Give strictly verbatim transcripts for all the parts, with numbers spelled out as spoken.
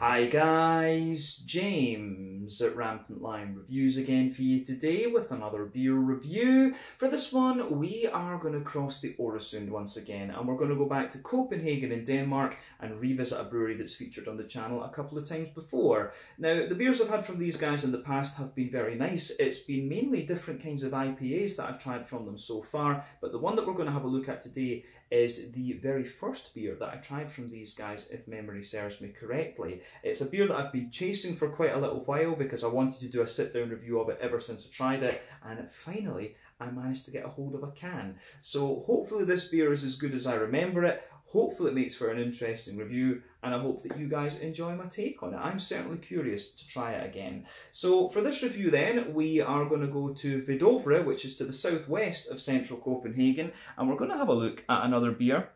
Hi guys, James at Rampant Lion Reviews again for you today with another beer review. For this one, we are going to cross the Øresund once again, and we're going to go back to Copenhagen in Denmark and revisit a brewery that's featured on the channel a couple of times before. Now, the beers I've had from these guys in the past have been very nice. It's been mainly different kinds of I P As that I've tried from them so far, but the one that we're going to have a look at today is the very first beer that I tried from these guys, if memory serves me correctly. It's a beer that I've been chasing for quite a little while because I wanted to do a sit-down review of it ever since I tried it, and finally I managed to get a hold of a can. So hopefully this beer is as good as I remember it, hopefully it makes for an interesting review, and I hope that you guys enjoy my take on it. I'm certainly curious to try it again. So for this review then, we are going to go to Hvidovre, which is to the southwest of central Copenhagen, and we're going to have a look at another beer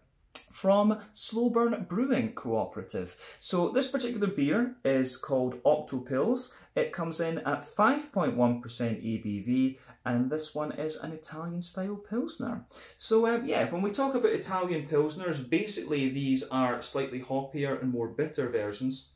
from Slowburn Brewing Cooperative. So this particular beer is called Octopils. It comes in at five point one percent A B V, and this one is an Italian-style Pilsner. So um, yeah, when we talk about Italian Pilsners, basically these are slightly hoppier and more bitter versions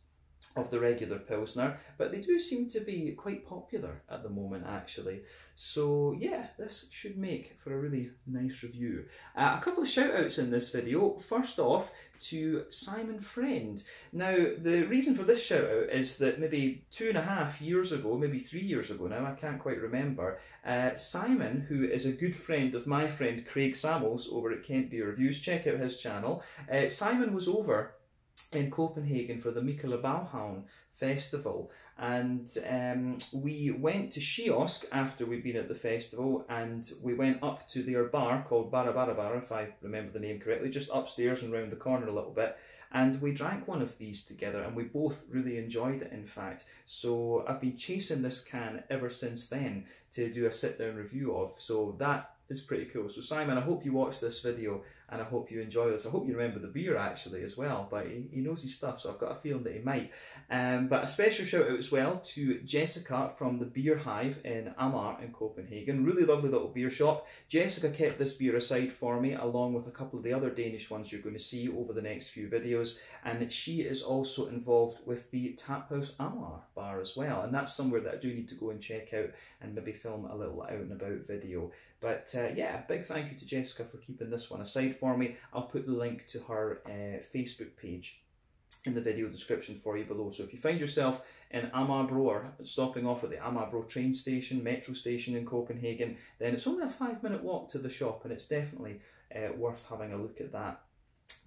of the regular Pilsner, but they do seem to be quite popular at the moment actually. So yeah, this should make for a really nice review. Uh, a couple of shout outs in this video. First off, to Simon Friend. Now, the reason for this shout out is that maybe two and a half years ago, maybe three years ago now, I can't quite remember, uh, Simon, who is a good friend of my friend Craig Samuels over at Kent Beer Reviews, check out his channel, uh, Simon was over in Copenhagen for the Mikkeler Bauhaun Festival, and um, we went to Shiosk after we'd been at the festival, and we went up to their bar called Barabara Barra, if I remember the name correctly, just upstairs and round the corner a little bit, and we drank one of these together and we both really enjoyed it, in fact. So I've been chasing this can ever since then to do a sit down review of, so that is pretty cool. So Simon, I hope you watch this video and I hope you enjoy this. I hope you remember the beer actually as well, but he, he knows his stuff, so I've got a feeling that he might. Um, but a special shout out as well to Jessica from the Beer Hive in Amager in Copenhagen. Really lovely little beer shop. Jessica kept this beer aside for me, along with a couple of the other Danish ones you're going to see over the next few videos, and she is also involved with the Taphouse Amager bar as well, and that's somewhere that I do need to go and check out and maybe film a little out and about video. But uh, yeah, big thank you to Jessica for keeping this one aside for me. I'll put the link to her uh, Facebook page in the video description for you below. So if you find yourself in Amager or stopping off at the Amager train station, metro station in Copenhagen, then it's only a five minute walk to the shop, and it's definitely uh, worth having a look at that.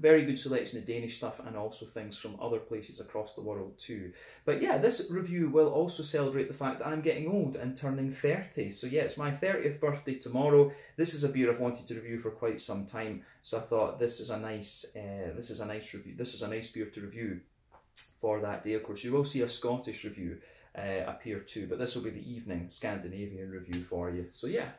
Very good selection of Danish stuff and also things from other places across the world too. But yeah, this review will also celebrate the fact that I'm getting old and turning thirty. So yeah, it's my thirtieth birthday tomorrow. This is a beer I've wanted to review for quite some time, so I thought this is a nice, uh, this is a nice review. This is a nice beer to review for that day. Of course, you will see a Scottish review uh, appear too, but this will be the evening Scandinavian review for you. So yeah.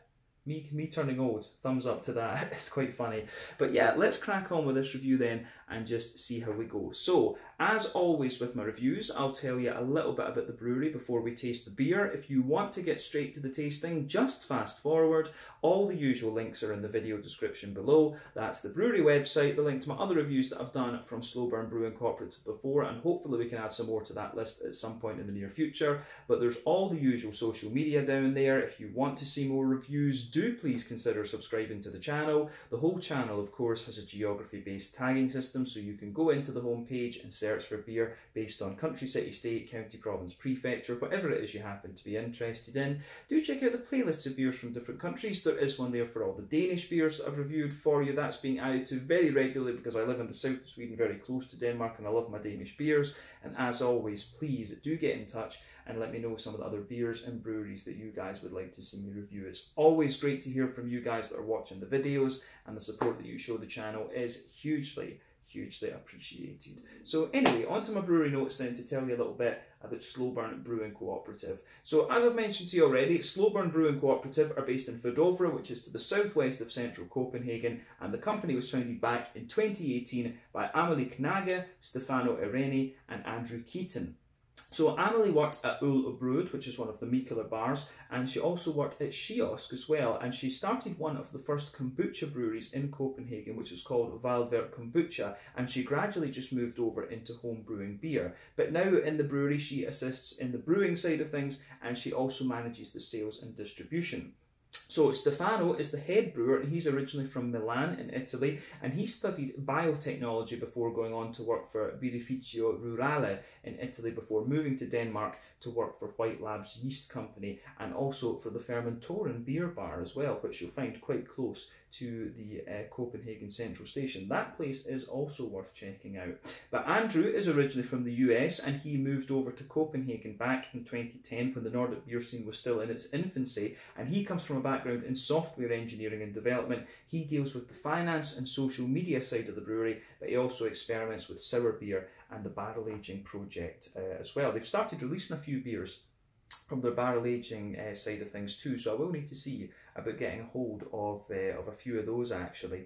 Me, me turning old, thumbs up to that, it's quite funny. But yeah, let's crack on with this review then and just see how we go. So, as always with my reviews, I'll tell you a little bit about the brewery before we taste the beer. If you want to get straight to the tasting, just fast forward. All the usual links are in the video description below. That's the brewery website, the link to my other reviews that I've done from Slowburn Brewing Cooperative before, and hopefully we can add some more to that list at some point in the near future. But there's all the usual social media down there. If you want to see more reviews, do please consider subscribing to the channel. The whole channel, of course, has a geography-based tagging system, so you can go into the homepage and search for beer based on country, city, state, county, province, prefecture, whatever it is you happen to be interested in. Do check out the playlist of beers from different countries. There is one there for all the Danish beers that I've reviewed for you. That's being added to very regularly because I live in the south of Sweden, very close to Denmark, and I love my Danish beers. And as always, please do get in touch and let me know some of the other beers and breweries that you guys would like to see me review. It's always great to hear from you guys that are watching the videos, and the support that you show the channel is hugely, hugely appreciated. So anyway, onto my brewery notes then to tell you a little bit about Slowburn Brewing Cooperative. So as I've mentioned to you already, Slowburn Brewing Cooperative are based in Hvidovre, which is to the southwest of central Copenhagen, and the company was founded back in twenty eighteen by Amelie Knaga, Stefano Ireni and Andrew Keaton. So Amelie worked at Ull Brewed, which is one of the Mikkeler bars, and she also worked at Shiosk as well, and she started one of the first kombucha breweries in Copenhagen, which is called Valver Kombucha, and she gradually just moved over into home brewing beer. But now in the brewery she assists in the brewing side of things, and she also manages the sales and distribution. So Stefano is the head brewer, and he's originally from Milan in Italy, and he studied biotechnology before going on to work for Birificio Rurale in Italy before moving to Denmark to work for White Labs Yeast Company, and also for the Fermentoren Beer Bar as well, which you'll find quite close to the uh, Copenhagen Central Station. That place is also worth checking out. But Andrew is originally from the U S, and he moved over to Copenhagen back in twenty ten when the Nordic beer scene was still in its infancy, and he comes from a background in software engineering and development. He deals with the finance and social media side of the brewery, but he also experiments with sour beer and the barrel aging project uh, as well. They've started releasing a few beers from their barrel aging uh, side of things too, so I will need to see about getting hold of, uh, of a few of those actually.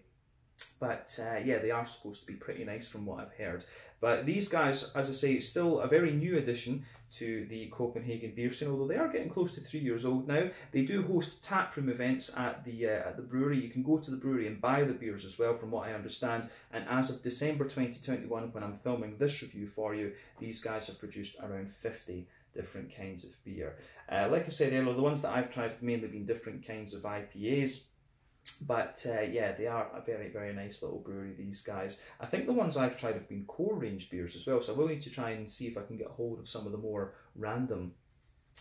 But uh, yeah, they are supposed to be pretty nice from what I've heard. But these guys, as I say, still a very new addition to the Copenhagen beer scene, although they are getting close to three years old now. They do host taproom events at the, uh, at the brewery. You can go to the brewery and buy the beers as well, from what I understand. And as of December twenty twenty-one, when I'm filming this review for you, these guys have produced around fifty different kinds of beer. Uh, like I said earlier, the ones that I've tried have mainly been different kinds of I P As. But uh, yeah, they are a very, very nice little brewery, these guys. I think the ones I've tried have been core range beers as well, so I will need to try and see if I can get hold of some of the more random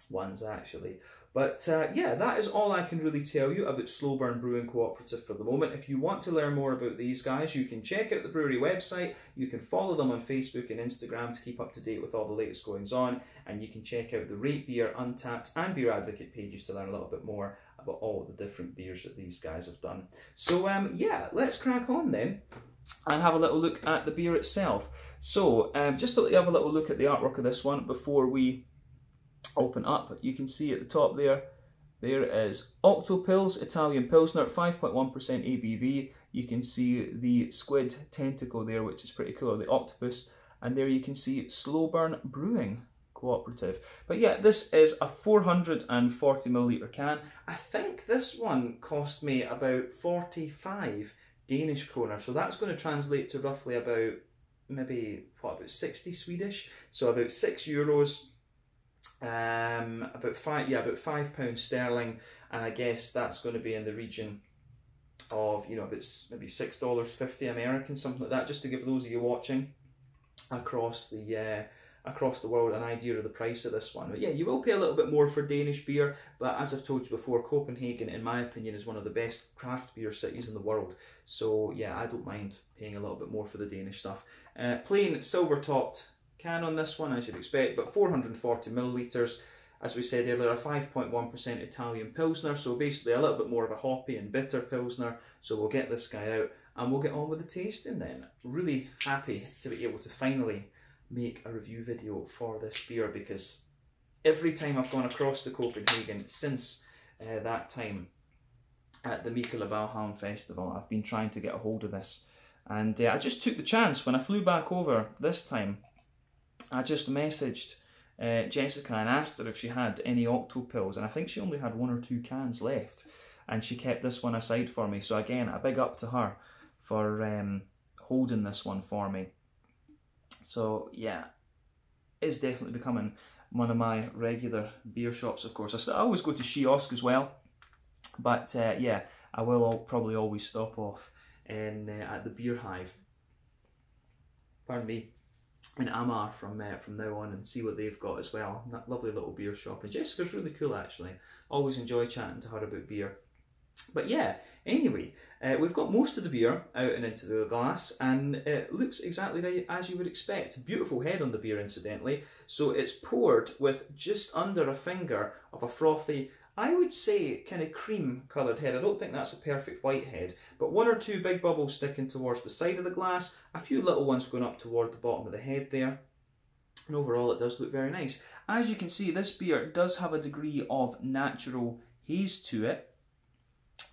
ones actually. But uh, yeah, that is all I can really tell you about Slowburn Brewing Cooperative for the moment. If you want to learn more about these guys, you can check out the brewery website, you can follow them on Facebook and Instagram to keep up to date with all the latest goings on, and you can check out the Rate Beer, Untapped and Beer Advocate pages to learn a little bit more about all the different beers that these guys have done. So um, yeah, let's crack on then and have a little look at the beer itself. So um, just to let you have a little look at the artwork of this one before we open up, you can see at the top there, there is Octopils, Italian Pilsner, five point one percent A B V. You can see the squid tentacle there, which is pretty cool, or the octopus. And there you can see Slowburn Brewing Cooperative. But yeah, this is a four hundred forty milliliter can. I think this one cost me about forty-five Danish kroner, so that's going to translate to roughly about, maybe, what, about sixty Swedish? So about six euros. Um, about five, yeah, about five pounds sterling, and I guess that's going to be in the region of, you know, about maybe six dollars fifty American, something like that. Just to give those of you watching across the uh, across the world an idea of the price of this one. But yeah, you will pay a little bit more for Danish beer, but as I've told you before, Copenhagen, in my opinion, is one of the best craft beer cities in the world. So yeah, I don't mind paying a little bit more for the Danish stuff. Uh, plain silver topped can on this one, I should expect, but four hundred forty millilitres, as we said earlier, a five point one percent Italian Pilsner, so basically a little bit more of a hoppy and bitter Pilsner. So we'll get this guy out and we'll get on with the tasting then. Really happy to be able to finally make a review video for this beer, because every time I've gone across to Copenhagen since uh, that time at the Mikkeler Bauhaun Festival, I've been trying to get a hold of this, and uh, I just took the chance when I flew back over this time. I just messaged uh, Jessica and asked her if she had any Octopils, and I think she only had one or two cans left, and she kept this one aside for me. So again, a big up to her for um, holding this one for me. So yeah, it's definitely becoming one of my regular beer shops, of course. I, still, I always go to Shiosk as well, but uh, yeah, I will all, probably always stop off in, uh, at the Beer Hive. Pardon me. And Amager from uh, from now on, and see what they've got as well. That lovely little beer shop, and Jessica's really cool actually. Always enjoy chatting to her about beer. But yeah, anyway, uh, we've got most of the beer out and into the glass, and it looks exactly right as you would expect. Beautiful head on the beer, incidentally. So it's poured with just under a finger of a frothy, I would say, kind of cream coloured head. I don't think that's a perfect white head, but one or two big bubbles sticking towards the side of the glass, a few little ones going up toward the bottom of the head there, and overall it does look very nice. As you can see, this beer does have a degree of natural haze to it.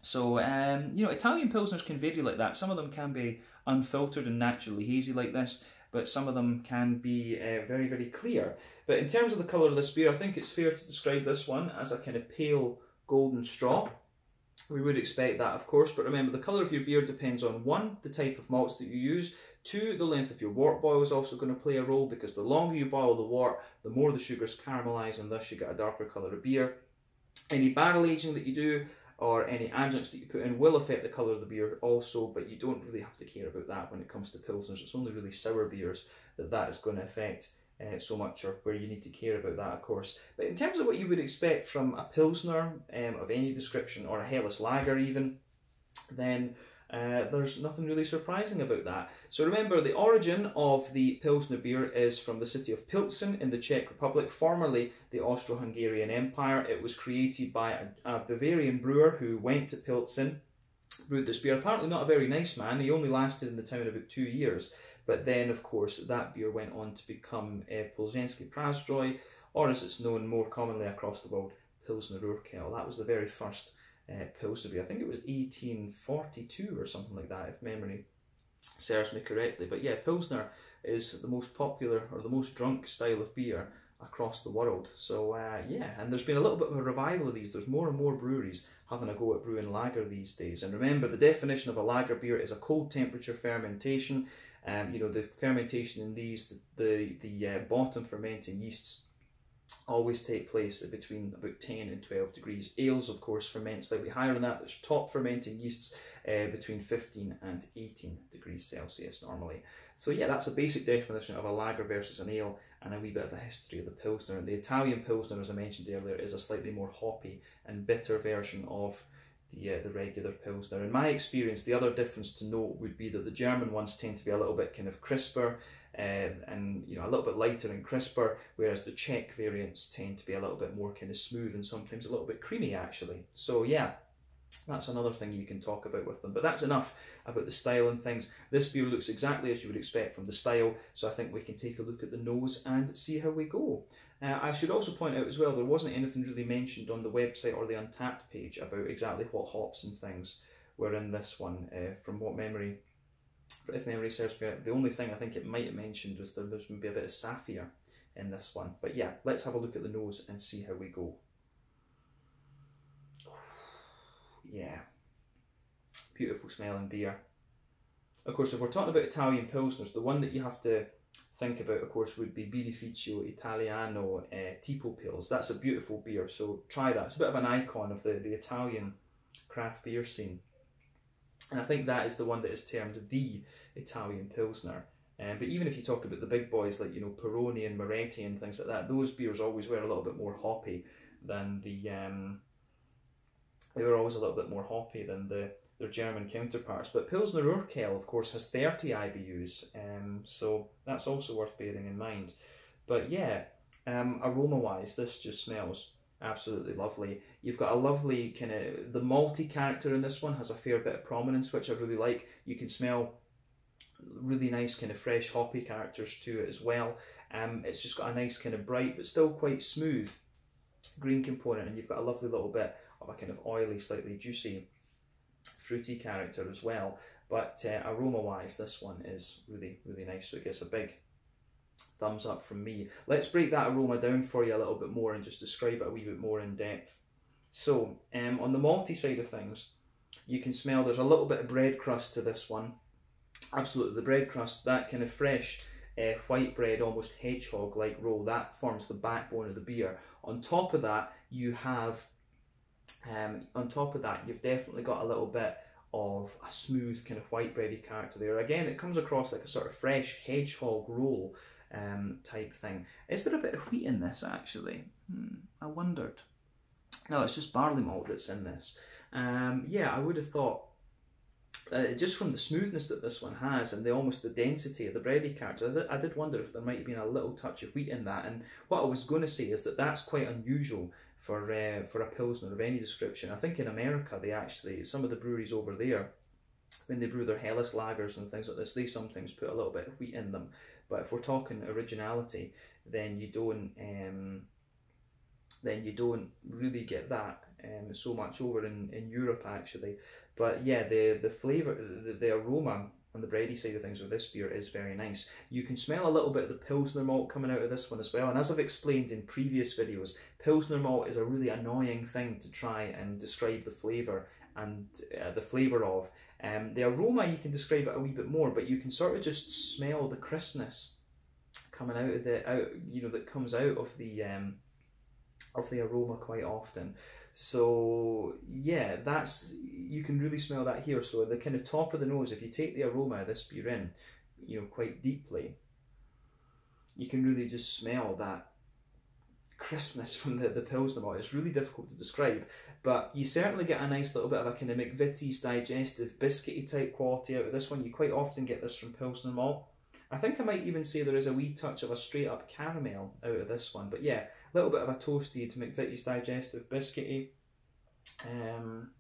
So, um, you know, Italian Pilsners can vary like that. Some of them can be unfiltered and naturally hazy like this. but some of them can be uh, very, very clear. But in terms of the colour of this beer, I think it's fair to describe this one as a kind of pale golden straw. We would expect that, of course, but remember the colour of your beer depends on one, the type of malts that you use, two, the length of your wort boil is also going to play a role, because the longer you boil the wort, the more the sugars caramelise and thus you get a darker colour of beer. Any barrel aging that you do or any adjuncts that you put in will affect the colour of the beer also, but you don't really have to care about that when it comes to pilsners. It's only really sour beers that that is going to affect uh, so much, or where you need to care about that, of course. But in terms of what you would expect from a pilsner um, of any description, or a Helles lager even, then uh, there's nothing really surprising about that. So remember, the origin of the pilsner beer is from the city of Pilsen in the Czech Republic, formerly the Austro-Hungarian Empire. It was created by a, a Bavarian brewer who went to Pilsen, brewed this beer. Apparently not a very nice man, he only lasted in the town about two years. But then, of course, that beer went on to become uh, Pilsensky Prazdroj, or as it's known more commonly across the world, Pilsner Urquell. That was the very first Uh, Pilsner beer. I think it was eighteen forty-two or something like that, if memory serves me correctly. But yeah, Pilsner is the most popular or the most drunk style of beer across the world. So uh, yeah, and there's been a little bit of a revival of these. There's more and more breweries having a go at brewing lager these days. And remember, the definition of a lager beer is a cold temperature fermentation. Um, you know, the fermentation in these, the, the, the uh, bottom fermenting yeasts always take place between about ten and twelve degrees. Ales, of course, ferment slightly higher than that. There's top fermenting yeasts uh, between fifteen and eighteen degrees Celsius normally. So yeah, that's a basic definition of a lager versus an ale, and a wee bit of the history of the Pilsner. The Italian Pilsner, as I mentioned earlier, is a slightly more hoppy and bitter version of the, uh, the regular Pilsner. In my experience, the other difference to note would be that the German ones tend to be a little bit kind of crisper, Um, and you know, a little bit lighter and crisper, whereas the Czech variants tend to be a little bit more kind of smooth and sometimes a little bit creamy actually. So yeah, that's another thing you can talk about with them. But that's enough about the style and things. This beer looks exactly as you would expect from the style, so I think we can take a look at the nose and see how we go. Uh, I should also point out as well, there wasn't anything really mentioned on the website or the Untapped page about exactly what hops and things were in this one, uh, from what memory. If memory serves me right, the only thing I think it might have mentioned was that there's going to be a bit of saphir in this one. But yeah, let's have a look at the nose and see how we go. Yeah, beautiful smelling beer. Of course, if we're talking about Italian pilsners, the one that you have to think about, of course, would be Birificio Italiano uh, Tipo Pils. That's a beautiful beer, so try that. It's a bit of an icon of the, the Italian craft beer scene. And I think that is the one that is termed the Italian Pilsner. Um, but even if you talk about the big boys like, you know, Peroni and Moretti and things like that, those beers always were a little bit more hoppy than the... Um, they were always a little bit more hoppy than the their German counterparts. But Pilsner Urquell, of course, has thirty I B Us, um, so that's also worth bearing in mind. But yeah, um, aroma-wise, this just smells absolutely lovely. You've got a lovely kind of, the malty character in this one has a fair bit of prominence, which I really like. You can smell really nice kind of fresh hoppy characters to it as well. Um, it's just got a nice kind of bright but still quite smooth green component, and you've got a lovely little bit of a kind of oily, slightly juicy, fruity character as well. But uh, aroma-wise, this one is really, really nice, so it gets a big thumbs up from me. Let's break that aroma down for you a little bit more and just describe it a wee bit more in depth. So um, on the malty side of things, you can smell there's a little bit of bread crust to this one. Absolutely, the bread crust, that kind of fresh uh, white bread, almost hedgehog-like roll, that forms the backbone of the beer. On top of that, you have, um, on top of that, you've definitely got a little bit of a smooth kind of white bready character there. Again, it comes across like a sort of fresh hedgehog roll Um, type thing. Is there a bit of wheat in this actually? Hmm, I wondered. No, it's just barley malt that's in this. Um, yeah, I would have thought, uh, just from the smoothness that this one has and the almost the density of the bready character, I did wonder if there might have been a little touch of wheat in that. And what I was going to say is that that's quite unusual for uh, for a pilsner of any description. I think in America they actually, some of the breweries over there, when they brew their Helles lagers and things like this, they sometimes put a little bit of wheat in them. But if we're talking originality, then you don't, um, then you don't really get that um, so much over in, in Europe actually. But yeah, the the flavour, the, the aroma on the bready side of things with this beer is very nice. You can smell a little bit of the Pilsner malt coming out of this one as well, and as I've explained in previous videos, Pilsner malt is a really annoying thing to try and describe the flavour and uh, the flavour of. Um, the aroma, you can describe it a wee bit more, but you can sort of just smell the crispness coming out of the, out, you know, that comes out of the, um, of the aroma quite often. So yeah, that's, you can really smell that here. So the kind of top of the nose, if you take the aroma of this beer in, you know, quite deeply, you can really just smell that crispness from the, the Pilsner malt. It's really difficult to describe, but you certainly get a nice little bit of a kind of McVitie's digestive biscuity type quality out of this one. You quite often get this from Pilsner malt. I think I might even say there is a wee touch of a straight up caramel out of this one, but yeah, a little bit of a toasted McVitie's digestive biscuity um,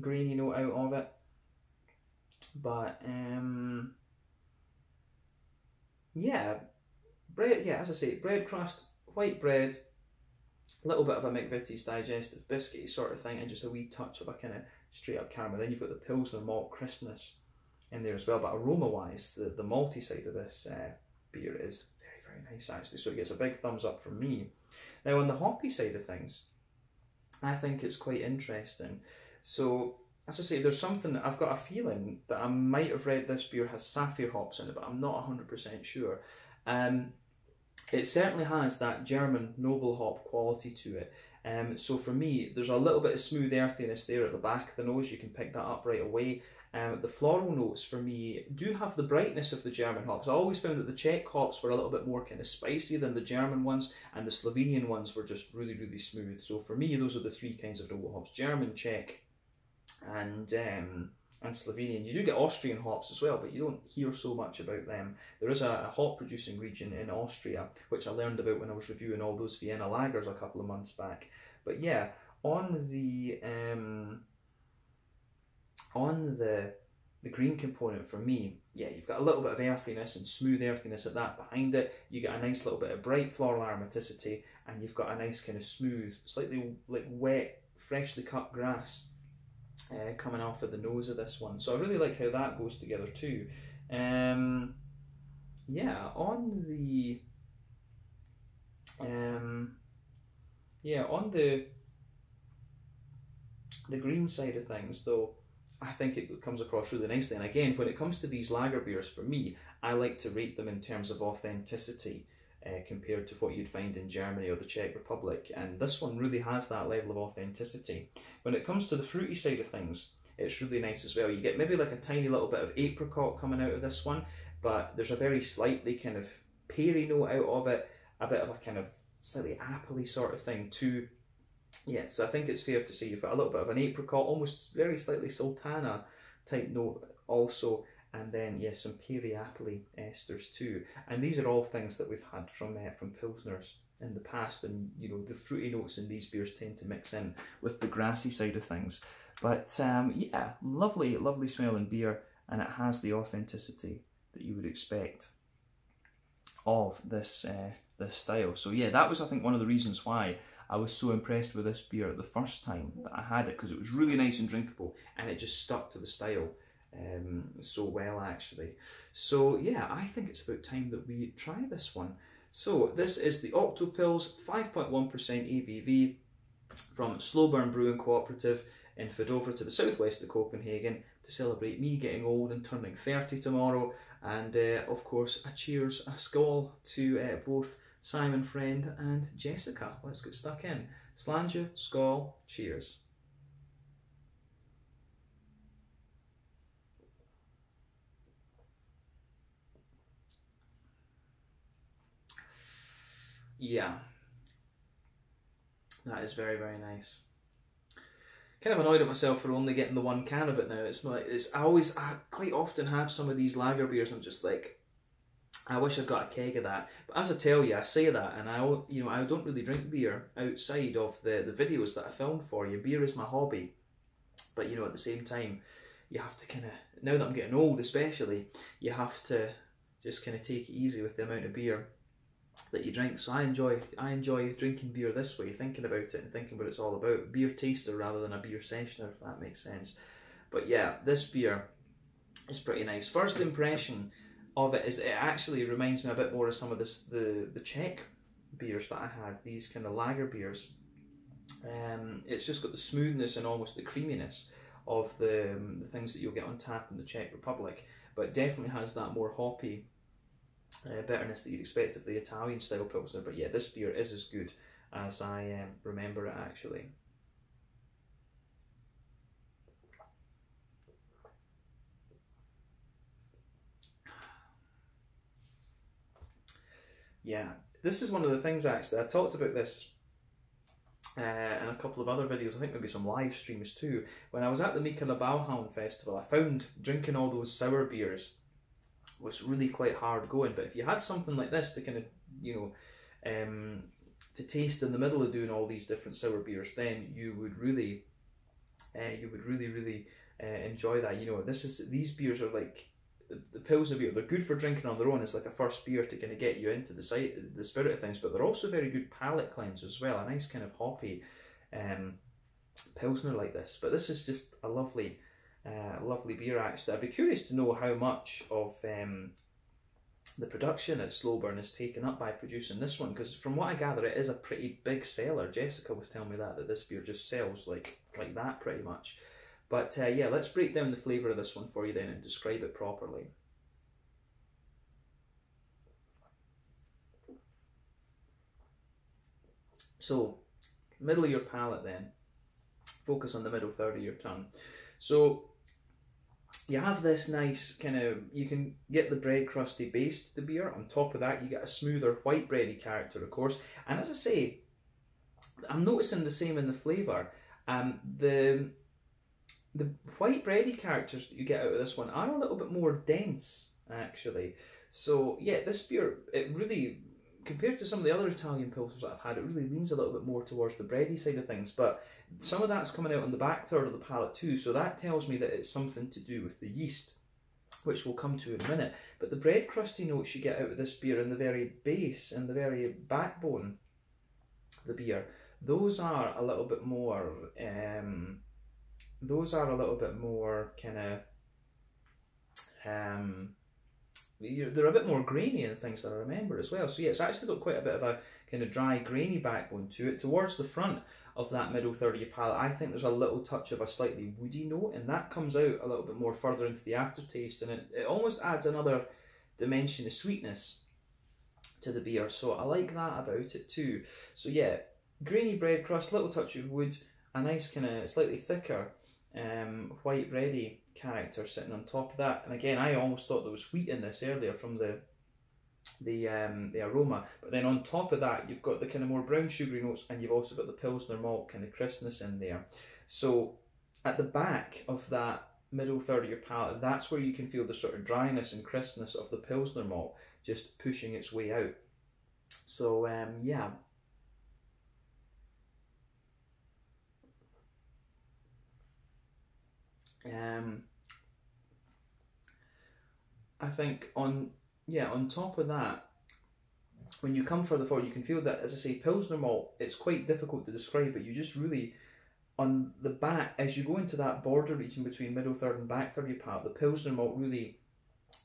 grainy note out of it, but um, yeah, bread, yeah, as I say, bread crust, white bread, a little bit of a McVitie's digestive biscuity sort of thing, and just a wee touch of a kind of straight up caramel. Then you've got the Pilsner malt crispness in there as well, but aroma wise, the, the malty side of this uh, beer is very, very nice actually, so it gets a big thumbs up from me. Now on the hoppy side of things, I think it's quite interesting. So as I say, there's something, I've got a feeling that I might have read this beer has saphir hops in it, but I'm not one hundred percent sure. Um, it certainly has that German noble hop quality to it. Um, so for me, there's a little bit of smooth earthiness there at the back of the nose, you can pick that up right away. Um, the floral notes for me do have the brightness of the German hops. I always found that the Czech hops were a little bit more kind of spicy than the German ones, and the Slovenian ones were just really, really smooth. So for me, those are the three kinds of noble hops: German, Czech, and um, and Slovenian. You do get Austrian hops as well, but you don't hear so much about them. There is a, a hop producing region in Austria, which I learned about when I was reviewing all those Vienna lagers a couple of months back. But yeah, on the... Um, On the the green component for me, yeah, you've got a little bit of earthiness and smooth earthiness at that behind it. You get a nice little bit of bright floral aromaticity, and you've got a nice kind of smooth, slightly like wet, freshly cut grass uh, coming off of the nose of this one. So I really like how that goes together too. Um, yeah, on the um, yeah on the the green side of things though, I think it comes across really nicely. And again, when it comes to these lager beers, for me, I like to rate them in terms of authenticity uh, compared to what you'd find in Germany or the Czech Republic. And this one really has that level of authenticity. When it comes to the fruity side of things, it's really nice as well. You get maybe like a tiny little bit of apricot coming out of this one, but there's a very slightly kind of peary note out of it, a bit of a kind of slightly appley sort of thing too. Yeah, so I think it's fair to say you've got a little bit of an apricot, almost very slightly sultana type note also, and then yeah, some peary appley esters too. And these are all things that we've had from uh, from Pilsners in the past, and you know, the fruity notes in these beers tend to mix in with the grassy side of things. But um, yeah, lovely, lovely smelling beer, and it has the authenticity that you would expect of this uh, this style. So yeah, that was I think one of the reasons why I was so impressed with this beer the first time that I had it, because it was really nice and drinkable, and it just stuck to the style um, so well actually. So yeah, I think it's about time that we try this one. So this is the Octopils, five point one percent A B V, from Slowburn Brewing Cooperative in Hvidovre, to the southwest of Copenhagen, to celebrate me getting old and turning thirty tomorrow. And uh, of course, a cheers, a skål to uh, both Simon Friend and Jessica. Let's get stuck in. Sláinte, skål, cheers. Yeah, that is very, very nice. Kind of annoyed at myself for only getting the one can of it now. It's not, it's I always, I quite often have some of these lager beers, I'm just like, I wish I'd got a keg of that. But as I tell you, I say that, and I, you know, I don't really drink beer outside of the, the videos that I filmed for you. Beer is my hobby. But, you know, at the same time, you have to kind of, now that I'm getting old especially, you have to just kind of take it easy with the amount of beer that you drink. So I enjoy, I enjoy drinking beer this way, thinking about it and thinking what it's all about. Beer taster rather than a beer sessioner, if that makes sense. But yeah, this beer It's pretty nice. First impression of it is it actually reminds me a bit more of some of this, the, the Czech beers that I had, these kind of lager beers. Um, it's just got the smoothness and almost the creaminess of the, um, the things that you'll get on tap in the Czech Republic, but definitely has that more hoppy uh, bitterness that you'd expect of the Italian style Pilsner. But yeah, this beer is as good as I um, remember it actually. Yeah, this is one of the things actually, I talked about this uh, in a couple of other videos, I think maybe some live streams too. When I was at the Mikkeler Bauhaun Festival, I found drinking all those sour beers was really quite hard going, but if you had something like this to kind of, you know, um, to taste in the middle of doing all these different sour beers, then you would really, uh, you would really, really uh, enjoy that. You know, this is, these beers are like, The, the Pilsner beer, they're good for drinking on their own. It's like a first beer to kind of get you into the site, the spirit of things, but they're also very good palate cleansers as well. A nice kind of hoppy um, Pilsner like this. But this is just a lovely, uh, lovely beer actually. I'd be curious to know how much of um, the production at Slowburn is taken up by producing this one, because from what I gather, it is a pretty big seller. Jessica was telling me that, that this beer just sells like, like that pretty much. But uh, yeah, let's break down the flavour of this one for you then and describe it properly. So, middle of your palate then. Focus on the middle third of your tongue. So, you have this nice kind of, you can get the bread crusty base to the beer. On top of that, you get a smoother white bready character, of course. And as I say, I'm noticing the same in the flavour. Um, the... The white bready characters that you get out of this one are a little bit more dense, actually. So, yeah, this beer, it really, compared to some of the other Italian Pilsners that I've had, it really leans a little bit more towards the bready side of things. But some of that's coming out on the back third of the palate too, so that tells me that it's something to do with the yeast, which we'll come to in a minute. But the bread crusty notes you get out of this beer in the very base, in the very backbone of the beer, those are a little bit more... Um, Those are a little bit more kind of, um, they're a bit more grainy and things that I remember as well. So yeah, it's actually got quite a bit of a kind of dry, grainy backbone to it. Towards the front of that middle third of your palate, I think there's a little touch of a slightly woody note, and that comes out a little bit more further into the aftertaste, and it, it almost adds another dimension of sweetness to the beer. So I like that about it too. So yeah, grainy bread crust, little touch of wood, a nice kind of slightly thicker Um, white bready character sitting on top of that, and again, I almost thought there was wheat in this earlier from the the um, the aroma, but then on top of that, you've got the kind of more brown sugary notes, and you've also got the Pilsner malt kind of crispness in there. So at the back of that middle third of your palate, that's where you can feel the sort of dryness and crispness of the Pilsner malt just pushing its way out. So um, yeah. Um, I think on yeah on top of that, when you come further forward, you can feel that, as I say, Pilsner malt, it's quite difficult to describe, but you just really, on the back, as you go into that border region between middle third and back third of your palate, the Pilsner malt really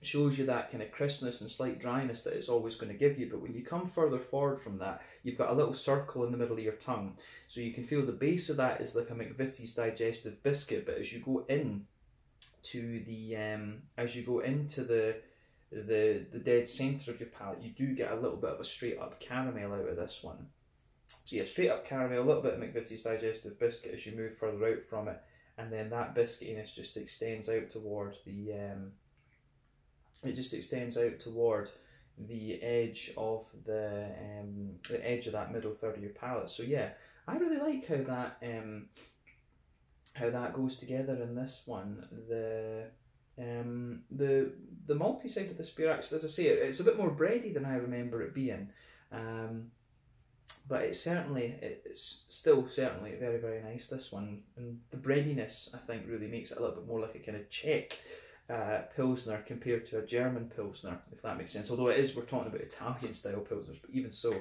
shows you that kind of crispness and slight dryness that it's always going to give you. But when you come further forward from that, you've got a little circle in the middle of your tongue, so you can feel the base of that is like a McVitie's digestive biscuit. But as you go in to the um as you go into the the the dead center of your palate, you do get a little bit of a straight up caramel out of this one. So yeah, straight up caramel, a little bit of McVitie's digestive biscuit as you move further out from it, and then that biscuitiness just extends out towards the um It just extends out toward the edge of the um, the edge of that middle third of your palate. So yeah, I really like how that um, how that goes together in this one. The um, the the malty side of this beer, actually, as I say, it, it's a bit more bready than I remember it being, um, but it's certainly it's still certainly very very nice, this one. And the breadiness, I think, really makes it a little bit more like a kind of Czech Uh, Pilsner compared to a German Pilsner, if that makes sense. Although it is, we're talking about Italian style Pilsners, but even so,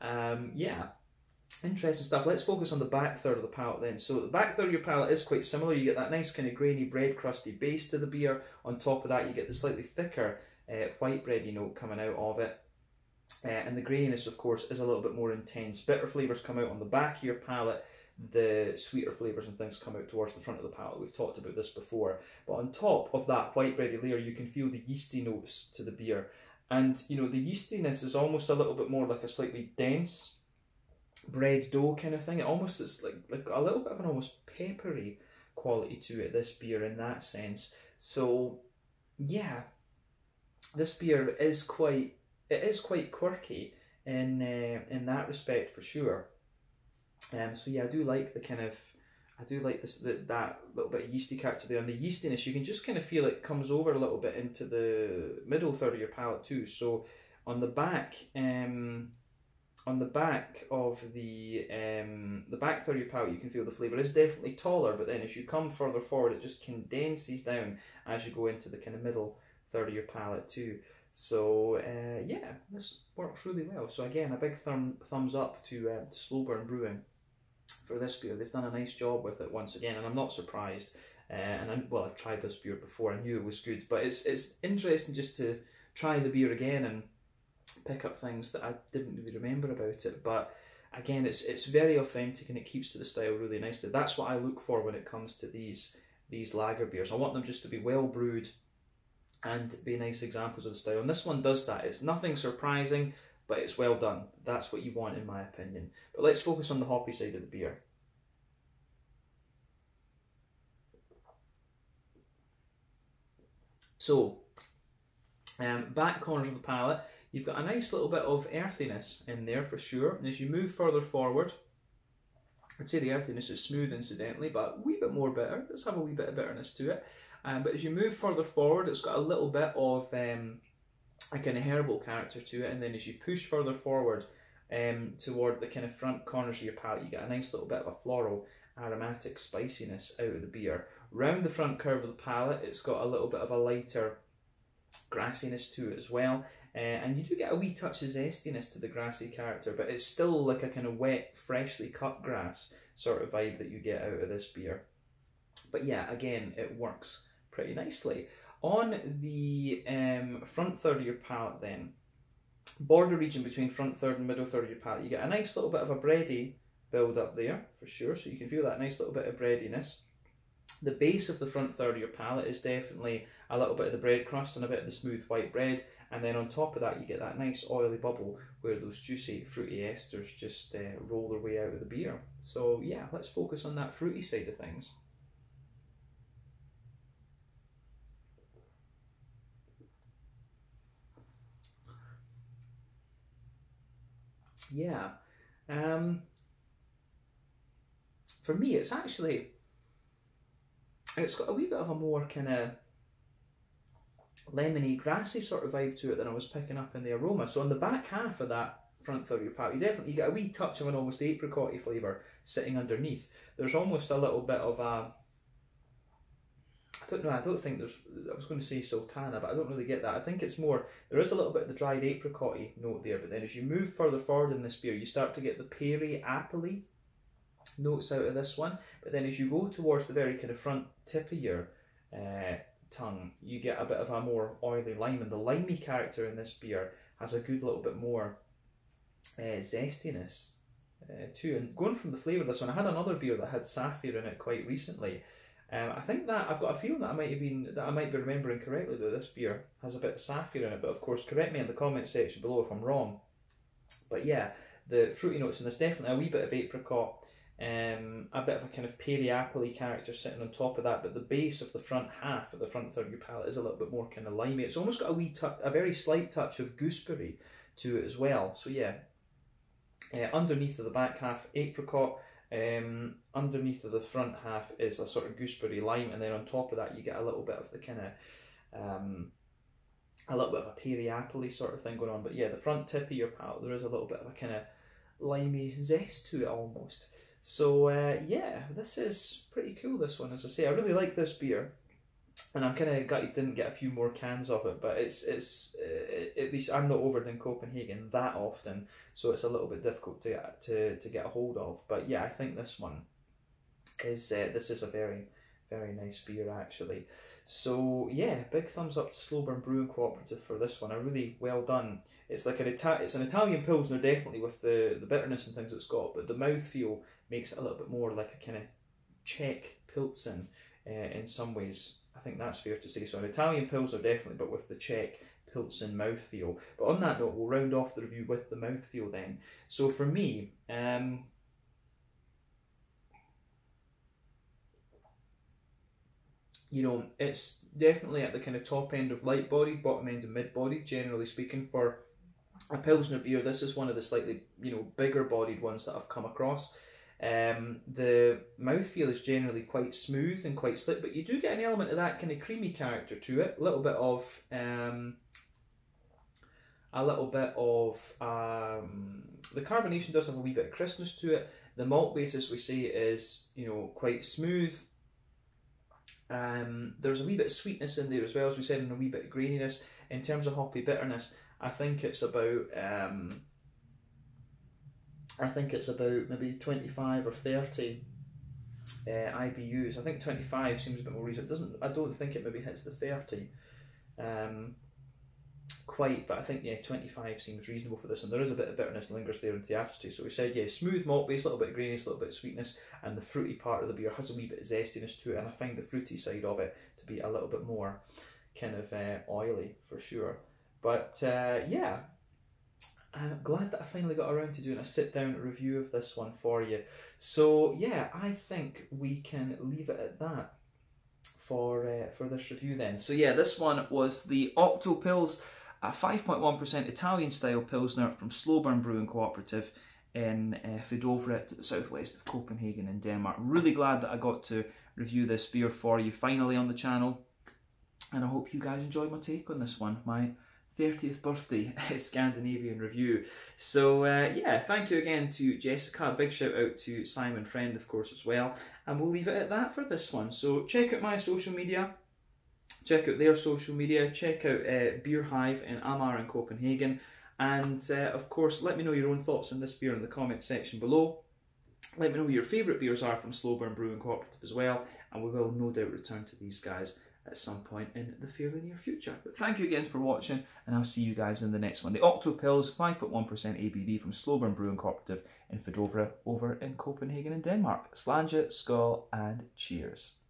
um, yeah, Interesting stuff. Let's focus on the back third of the palate then. So the back third of your palate is quite similar. You get that nice kind of grainy bread crusty base to the beer. On top of that, you get the slightly thicker uh, white bready note coming out of it. Uh, and the graininess, of course, is a little bit more intense. Bitter flavours come out on the back of your palate. The sweeter flavours and things come out towards the front of the palate. We've talked about this before. But on top of that white bready layer, you can feel the yeasty notes to the beer. And, you know, the yeastiness is almost a little bit more like a slightly dense bread dough kind of thing. It almost it's like like a little bit of an almost peppery quality to it, this beer, in that sense. So yeah, this beer is quite it is quite quirky in uh, in that respect, for sure. Um so yeah, I do like the kind of I do like this the, that little bit of yeasty character there, and the yeastiness you can just kind of feel it comes over a little bit into the middle third of your palate too. So on the back um On the back of the um, the back third of your palate, you can feel the flavour is definitely taller, but then as you come further forward, it just condenses down as you go into the kind of middle third of your palate too. So uh, yeah, this works really well. So again, a big thum thumbs up to, uh, to Slowburn Brewing for this beer. They've done a nice job with it once again, and I'm not surprised. Uh, and I'm, well, I've tried this beer before. I knew it was good, but it's it's interesting just to try the beer again and pick up things that I didn't really remember about it. But again, it's it's very authentic and it keeps to the style really nicely. That's what I look for when it comes to these these lager beers. I want them just to be well brewed and be nice examples of the style, and this one does that. It's nothing surprising, but it's well done. That's what you want, in my opinion. But let's focus on the hoppy side of the beer. So um, back corners of the palate, you've got a nice little bit of earthiness in there for sure. And as you move further forward, I'd say the earthiness is smooth incidentally, but a wee bit more bitter. Let's have a wee bit of bitterness to it. Um, but as you move further forward, it's got a little bit of um, a kind of herbal character to it. And then as you push further forward um, toward the kind of front corners of your palate, you get a nice little bit of a floral aromatic spiciness out of the beer. Round the front curve of the palate, it's got a little bit of a lighter grassiness to it as well. Uh, and you do get a wee touch of zestiness to the grassy character, but it's still like a kind of wet, freshly cut grass sort of vibe that you get out of this beer. But yeah, again, it works pretty nicely. On the um, front third of your palate then, border region between front third and middle third of your palate, you get a nice little bit of a bready build up there, for sure, so you can feel that nice little bit of breadiness. The base of the front third of your palate is definitely a little bit of the bread crust and a bit of the smooth white bread. And then on top of that, you get that nice oily bubble where those juicy, fruity esters just uh, roll their way out of the beer. So yeah, let's focus on that fruity side of things. Yeah. Um, for me, it's actually... It's got a wee bit of a more kind of lemony, grassy sort of vibe to it than I was picking up in the aroma. So on the back half of that front third of your palate, you definitely get a wee touch of an almost apricot-y flavour sitting underneath. There's almost a little bit of a... I don't know, I don't think there's... I was going to say sultana, but I don't really get that. I think it's more... There is a little bit of the dried apricot-y note there, but then as you move further forward in this beer, you start to get the peary, appley notes out of this one. But then as you go towards the very kind of front tip of your uh, tongue, you get a bit of a more oily lime, and the limey character in this beer has a good little bit more uh, zestiness uh, too. And going from the flavour of this one, I had another beer that had saphir in it quite recently. Um, I think that I've got a feeling that I might have been that I might be remembering correctly that this beer has a bit of saphir in it, but of course correct me in the comment section below if I'm wrong. But yeah, the fruity notes in this, definitely a wee bit of apricot. Um, a bit of a kind of peary appley character sitting on top of that, but the base of the front half of the front third of your palate is a little bit more kind of limey. It's almost got a wee touch, a very slight touch of gooseberry to it as well. So yeah, uh, underneath of the back half, apricot. Um, underneath of the front half is a sort of gooseberry lime, and then on top of that you get a little bit of the kind of um, a little bit of a peary appley sort of thing going on. But yeah, the front tip of your palate, there is a little bit of a kind of limey zest to it almost. So uh, yeah, this is pretty cool, this one. As I say, I really like this beer. And I'm kind of gutted didn't get a few more cans of it, but it's it's it, at least I'm not over in Copenhagen that often, so it's a little bit difficult to get to to get a hold of. But yeah, I think this one is uh, this is a very very nice beer actually. So yeah, big thumbs up to Slowburn Brewing Cooperative for this one. A really well done. It's like an Ita it's an Italian pilsner definitely with the the bitterness and things it's got, but the mouthfeel makes it a little bit more like a kind of Czech Pilsen uh, in some ways. I think that's fair to say. So an Italian Pilsner definitely, but with the Czech Pilsen mouthfeel. But on that note, we'll round off the review with the mouthfeel then. So for me, um, you know, it's definitely at the kind of top end of light body, bottom end of mid body, generally speaking. For a Pilsner beer, this is one of the slightly, you know, bigger bodied ones that I've come across. Um, the mouthfeel is generally quite smooth and quite slick, but you do get an element of that kind of creamy character to it. A little bit of, um, a little bit of, um, the carbonation does have a wee bit of crispness to it. The malt base, as we say, is, you know, quite smooth. Um, there's a wee bit of sweetness in there as well, as we said, and a wee bit of graininess. In terms of hoppy bitterness, I think it's about, um, I think it's about maybe twenty-five or thirty uh, I B Us. I think twenty-five seems a bit more reasonable. It doesn't, I don't think it maybe hits the thirty um, quite, but I think, yeah, twenty-five seems reasonable for this. And there is a bit of bitterness lingers there into the aftertaste. So we said, yeah, smooth malt base, a little bit of graininess, a little bit of sweetness, and the fruity part of the beer has a wee bit of zestiness to it, and I find the fruity side of it to be a little bit more kind of uh, oily for sure. But uh, yeah, I'm glad that I finally got around to doing a sit-down review of this one for you. So yeah, I think we can leave it at that for uh, for this review then. So yeah, this one was the Octopils, a five point one percent Italian-style Pilsner from Slowburn Brewing Cooperative in uh, Hvidovre, to the southwest of Copenhagen in Denmark. Really glad that I got to review this beer for you finally on the channel, and I hope you guys enjoyed my take on this one, my thirtieth birthday Scandinavian review. So uh, yeah, thank you again to Jessica, big shout out to Simon Friend of course as well, and we'll leave it at that for this one. So check out my social media, check out their social media, check out uh, Beer Hive in Amager in Copenhagen, and uh, of course let me know your own thoughts on this beer in the comment section below. Let me know your favourite beers are from Slowburn Brewing Cooperative as well, and we will no doubt return to these guys at some point in the fairly near future. But thank you again for watching, and I'll see you guys in the next one. The Octopils, five point one percent A B V from Slowburn Brewing Cooperative in Hvidovre over in Copenhagen in Denmark. Slange, skål, and cheers.